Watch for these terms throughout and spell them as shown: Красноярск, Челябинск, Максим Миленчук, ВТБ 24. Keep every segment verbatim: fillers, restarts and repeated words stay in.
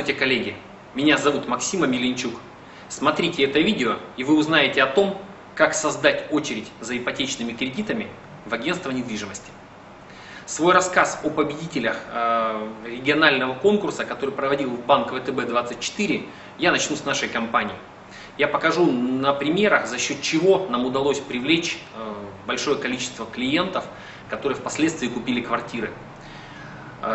Здравствуйте, коллеги! Меня зовут Максима Миленчук. Смотрите это видео, и вы узнаете о том, как создать очередь за ипотечными кредитами в агентство недвижимости. Свой рассказ о победителях регионального конкурса, который проводил банк вэ тэ бэ двадцать четыре, я начну с нашей компании. Я покажу на примерах, за счет чего нам удалось привлечь большое количество клиентов, которые впоследствии купили квартиры.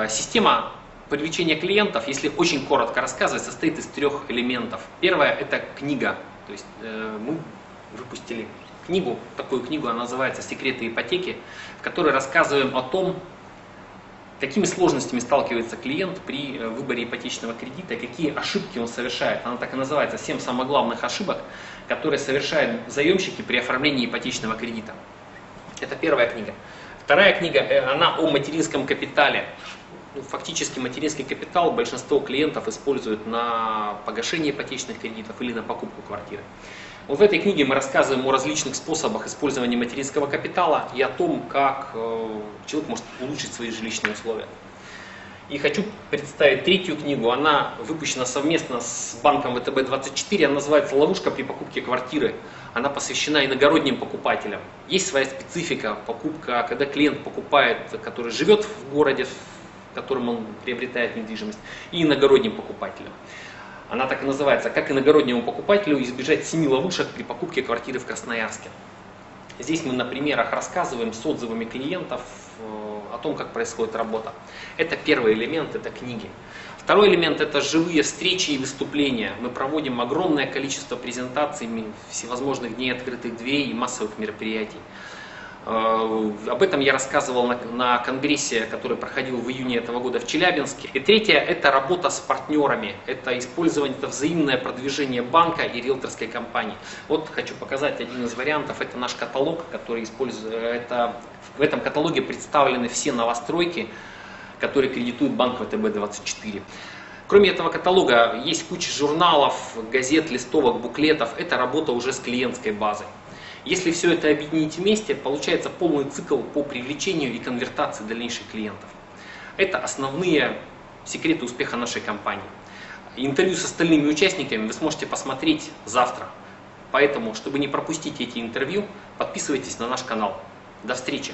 Система привлечения клиентов, если очень коротко рассказывать, состоит из трех элементов. Первое – это книга. То есть мы выпустили книгу, такую книгу, она называется «Секреты ипотеки», в которой рассказываем о том, какими сложностями сталкивается клиент при выборе ипотечного кредита, какие ошибки он совершает. Она так и называется «Семь самых главных ошибок, которые совершают заемщики при оформлении ипотечного кредита». Это первая книга. Вторая книга, она о материнском капитале. Фактически материнский капитал большинство клиентов используют на погашение ипотечных кредитов или на покупку квартиры. Вот в этой книге мы рассказываем о различных способах использования материнского капитала и о том, как человек может улучшить свои жилищные условия. И хочу представить третью книгу. Она выпущена совместно с банком вэ тэ бэ двадцать четыре. Она называется «Ловушка при покупке квартиры». Она посвящена иногородним покупателям. Есть своя специфика покупка, когда клиент покупает, который живет в городе, которым он приобретает недвижимость, и иногородним покупателям. Она так и называется «Как иногороднему покупателю избежать семи ловушек при покупке квартиры в Красноярске». Здесь мы на примерах рассказываем с отзывами клиентов о том, как происходит работа. Это первый элемент, это книги. Второй элемент – это живые встречи и выступления. Мы проводим огромное количество презентаций, всевозможных дней открытых дверей и массовых мероприятий. Об этом я рассказывал на, на конгрессе, который проходил в июне этого года в Челябинске. И третье – это работа с партнерами, это использование, это взаимное продвижение банка и риэлторской компании. Вот хочу показать один из вариантов, это наш каталог, который использует, это, в этом каталоге представлены все новостройки, которые кредитует банк вэ тэ бэ двадцать четыре. Кроме этого каталога есть куча журналов, газет, листовок, буклетов, это работа уже с клиентской базой. Если все это объединить вместе, получается полный цикл по привлечению и конвертации дальнейших клиентов. Это основные секреты успеха нашей компании. Интервью с остальными участниками вы сможете посмотреть завтра. Поэтому, чтобы не пропустить эти интервью, подписывайтесь на наш канал. До встречи!